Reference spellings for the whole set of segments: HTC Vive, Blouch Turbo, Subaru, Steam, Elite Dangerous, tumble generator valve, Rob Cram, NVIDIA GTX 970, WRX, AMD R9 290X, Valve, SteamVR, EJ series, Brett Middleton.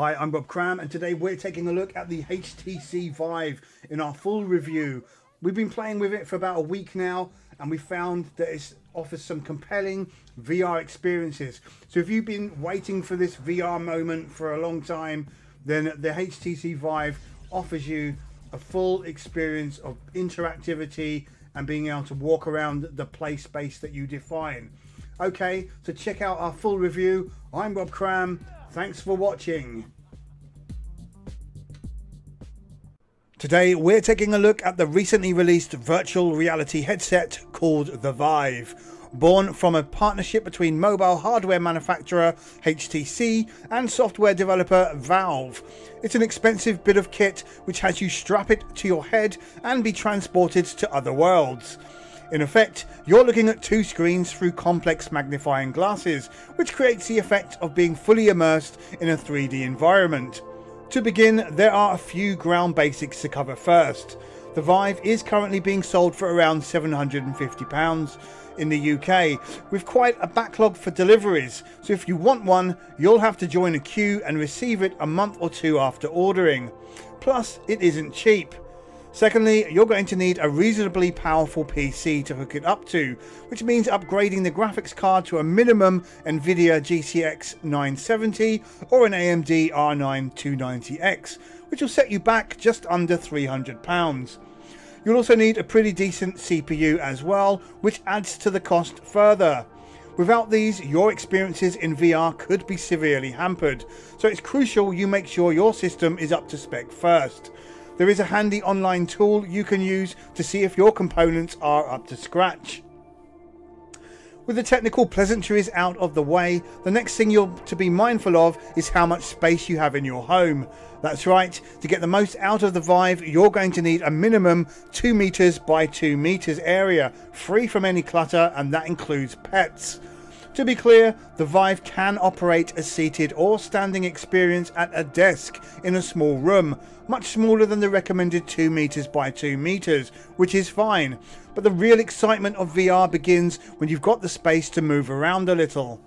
Hi, I'm Rob Cram, and today we're taking a look at the HTC Vive in our full review. We've been playing with it for about a week now, and we found that it offers some compelling VR experiences. So if you've been waiting for this VR moment for a long time, then the HTC Vive offers you a full experience of interactivity and being able to walk around the play space that you define. Okay, so check out our full review. I'm Rob Cram. Thanks for watching. Today we're taking a look at the recently released virtual reality headset called the Vive. Born from a partnership between mobile hardware manufacturer HTC and software developer Valve. It's an expensive bit of kit which has you strap it to your head and be transported to other worlds. In effect, you're looking at two screens through complex magnifying glasses, which creates the effect of being fully immersed in a 3D environment. To begin, there are a few ground basics to cover first. The Vive is currently being sold for around £750 in the UK, with quite a backlog for deliveries, so if you want one, you'll have to join a queue and receive it a month or two after ordering. Plus, it isn't cheap. Secondly, you're going to need a reasonably powerful PC to hook it up to, which means upgrading the graphics card to a minimum NVIDIA GTX 970 or an AMD R9 290X, which will set you back just under £300. You'll also need a pretty decent CPU as well, which adds to the cost further. Without these, your experiences in VR could be severely hampered, so it's crucial you make sure your system is up to spec first. There is a handy online tool you can use to see if your components are up to scratch. With the technical pleasantries out of the way, the next thing you're to be mindful of is how much space you have in your home. That's right, to get the most out of the Vive, you're going to need a minimum 2 meters by 2 meters area, free from any clutter, and that includes pets. To be clear, the Vive can operate a seated or standing experience at a desk in a small room, much smaller than the recommended 2 meters by 2 meters, which is fine, but the real excitement of VR begins when you've got the space to move around a little.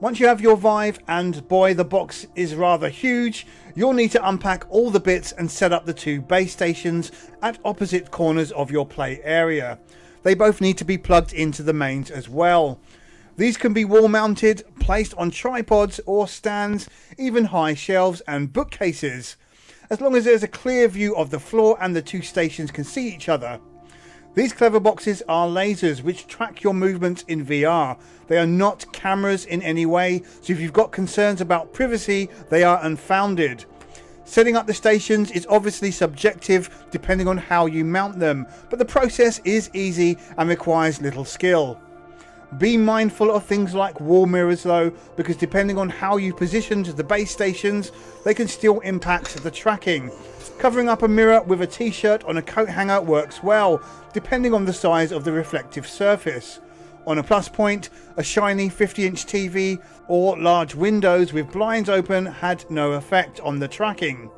Once you have your Vive, and boy, the box is rather huge, you'll need to unpack all the bits and set up the two base stations at opposite corners of your play area. They both need to be plugged into the mains as well. These can be wall-mounted, placed on tripods or stands, even high shelves and bookcases, as long as there's a clear view of the floor and the two stations can see each other. These clever boxes are lasers which track your movements in VR. They are not cameras in any way, so if you've got concerns about privacy, they are unfounded. Setting up the stations is obviously subjective depending on how you mount them, but the process is easy and requires little skill. Be mindful of things like wall mirrors though, because depending on how you positioned the base stations, they can still impact the tracking. Covering up a mirror with a t-shirt on a coat hanger works well, depending on the size of the reflective surface. On a plus point, a shiny 50-inch TV or large windows with blinds open had no effect on the tracking.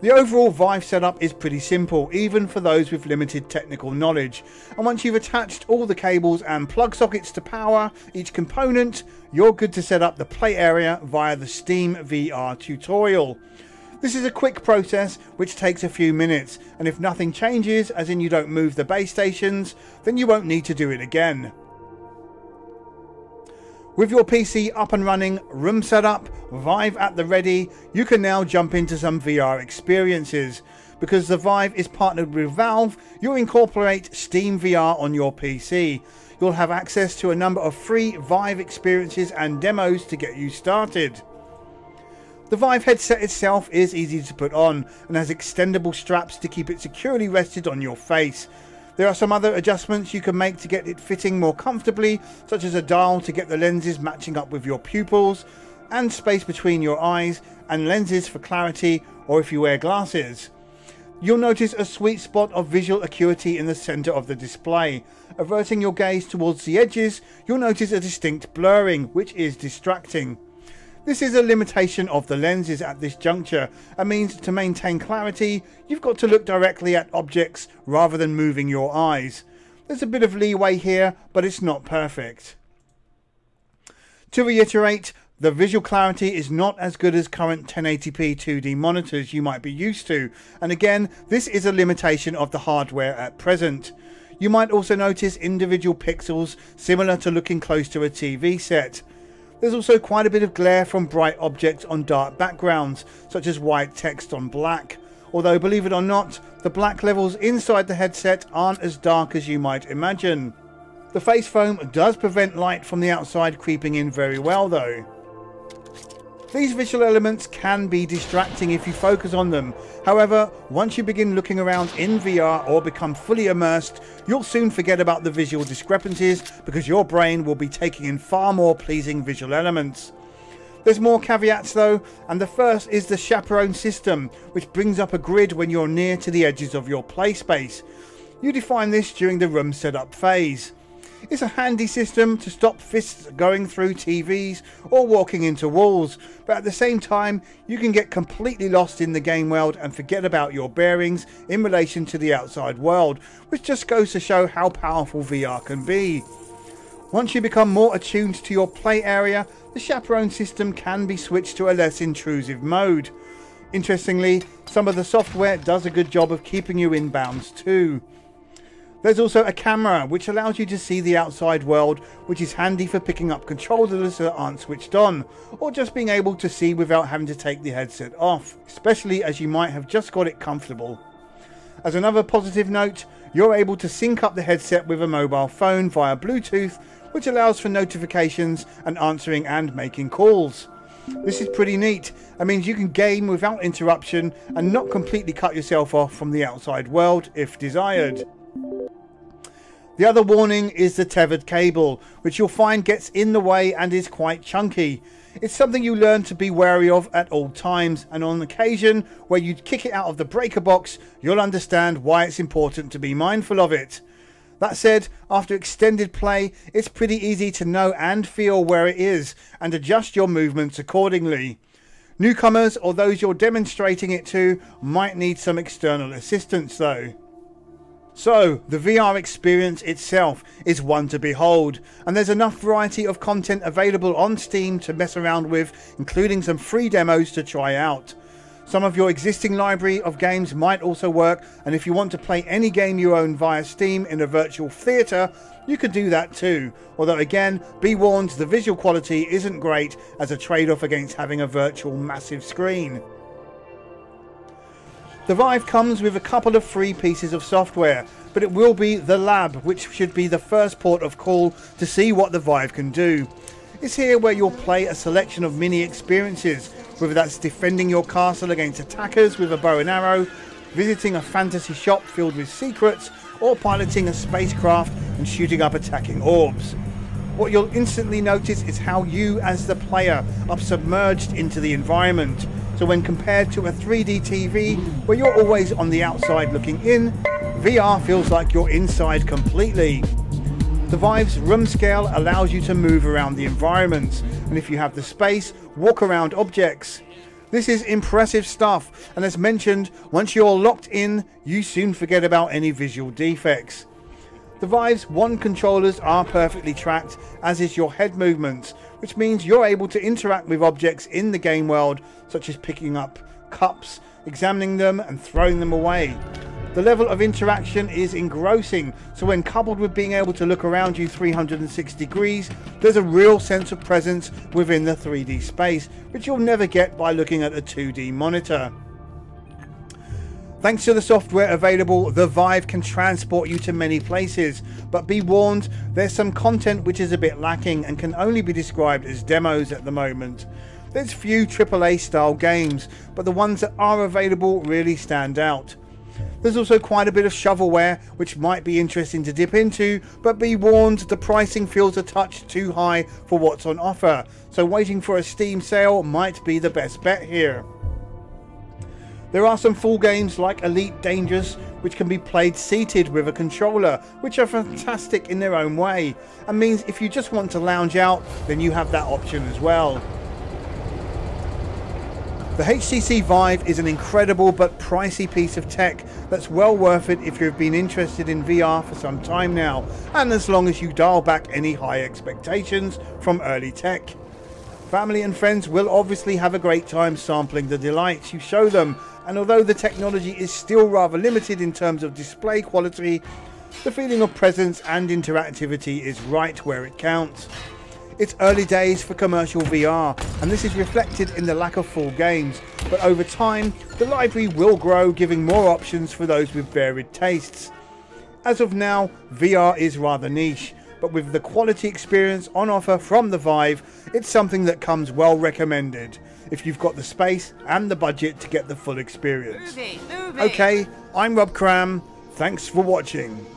The overall Vive setup is pretty simple, even for those with limited technical knowledge, and once you've attached all the cables and plug sockets to power each component, you're good to set up the play area via the SteamVR tutorial. This is a quick process which takes a few minutes, and if nothing changes, as in you don't move the base stations, then you won't need to do it again. With your PC up and running, room set up, Vive at the ready, you can now jump into some VR experiences. Because the Vive is partnered with Valve, you'll incorporate SteamVR on your PC. You'll have access to a number of free Vive experiences and demos to get you started. The Vive headset itself is easy to put on and has extendable straps to keep it securely rested on your face. There are some other adjustments you can make to get it fitting more comfortably, such as a dial to get the lenses matching up with your pupils, and space between your eyes, and lenses for clarity, or if you wear glasses. You'll notice a sweet spot of visual acuity in the center of the display. Averting your gaze towards the edges, you'll notice a distinct blurring, which is distracting. This is a limitation of the lenses at this juncture, and means to maintain clarity, you've got to look directly at objects rather than moving your eyes. There's a bit of leeway here, but it's not perfect. To reiterate, The visual clarity is not as good as current 1080p 2D monitors you might be used to, and again, this is a limitation of the hardware at present. You might also notice individual pixels similar to looking close to a TV set. There's also quite a bit of glare from bright objects on dark backgrounds, such as white text on black. Although, believe it or not, the black levels inside the headset aren't as dark as you might imagine. The face foam does prevent light from the outside creeping in very well though. These visual elements can be distracting if you focus on them. However, once you begin looking around in VR or become fully immersed, you'll soon forget about the visual discrepancies because your brain will be taking in far more pleasing visual elements. There's more caveats though, and the first is the chaperone system, which brings up a grid when you're near to the edges of your play space. You define this during the room setup phase. It's a handy system to stop fists going through TVs or walking into walls, but at the same time you can get completely lost in the game world and forget about your bearings in relation to the outside world, which just goes to show how powerful VR can be. Once you become more attuned to your play area, the chaperone system can be switched to a less intrusive mode. Interestingly, some of the software does a good job of keeping you in bounds too. There's also a camera which allows you to see the outside world, which is handy for picking up controllers that aren't switched on, or just being able to see without having to take the headset off, especially as you might have just got it comfortable. As another positive note, you're able to sync up the headset with a mobile phone via Bluetooth, which allows for notifications and answering and making calls. This is pretty neat. It means you can game without interruption and not completely cut yourself off from the outside world if desired. The other warning is the tethered cable, which you'll find gets in the way and is quite chunky. It's something you learn to be wary of at all times, and on occasion where you kick it out of the breaker box, you'll understand why it's important to be mindful of it. That said, after extended play, it's pretty easy to know and feel where it is and adjust your movements accordingly. Newcomers or those you're demonstrating it to might need some external assistance though. So, the VR experience itself is one to behold, and there's enough variety of content available on Steam to mess around with, including some free demos to try out. Some of your existing library of games might also work, and if you want to play any game you own via Steam in a virtual theatre, you could do that too, although again, be warned the visual quality isn't great as a trade-off against having a virtual massive screen. The Vive comes with a couple of free pieces of software, but it will be the Lab which should be the first port of call to see what the Vive can do. It's here where you'll play a selection of mini experiences, whether that's defending your castle against attackers with a bow and arrow, visiting a fantasy shop filled with secrets, or piloting a spacecraft and shooting up attacking orbs. What you'll instantly notice is how you as the player are submerged into the environment. So when compared to a 3D TV, where you're always on the outside looking in, VR feels like you're inside completely. The Vive's room scale allows you to move around the environments, and if you have the space, walk around objects. This is impressive stuff, and as mentioned, once you're locked in, you soon forget about any visual defects. The Vive's wand controllers are perfectly tracked, as is your head movements, which means you're able to interact with objects in the game world, such as picking up cups, examining them and throwing them away. The level of interaction is engrossing, so when coupled with being able to look around you 360 degrees, there's a real sense of presence within the 3D space, which you'll never get by looking at a 2D monitor. Thanks to the software available, the Vive can transport you to many places, but be warned, there's some content which is a bit lacking and can only be described as demos at the moment. There's few AAA style games, but the ones that are available really stand out. There's also quite a bit of shovelware, which might be interesting to dip into, but be warned, the pricing feels a touch too high for what's on offer, so waiting for a Steam sale might be the best bet here. There are some full games like Elite Dangerous, which can be played seated with a controller, which are fantastic in their own way, and means if you just want to lounge out, then you have that option as well. The HTC Vive is an incredible but pricey piece of tech that's well worth it if you've been interested in VR for some time now, and as long as you dial back any high expectations from early tech. Family and friends will obviously have a great time sampling the delights you show them, and although the technology is still rather limited in terms of display quality, the feeling of presence and interactivity is right where it counts. It's early days for commercial VR, and this is reflected in the lack of full games, but over time the library will grow, giving more options for those with varied tastes. As of now, VR is rather niche, but with the quality experience on offer from the Vive, it's something that comes well recommended if you've got the space and the budget to get the full experience. Okay, I'm Rob Cram, thanks for watching.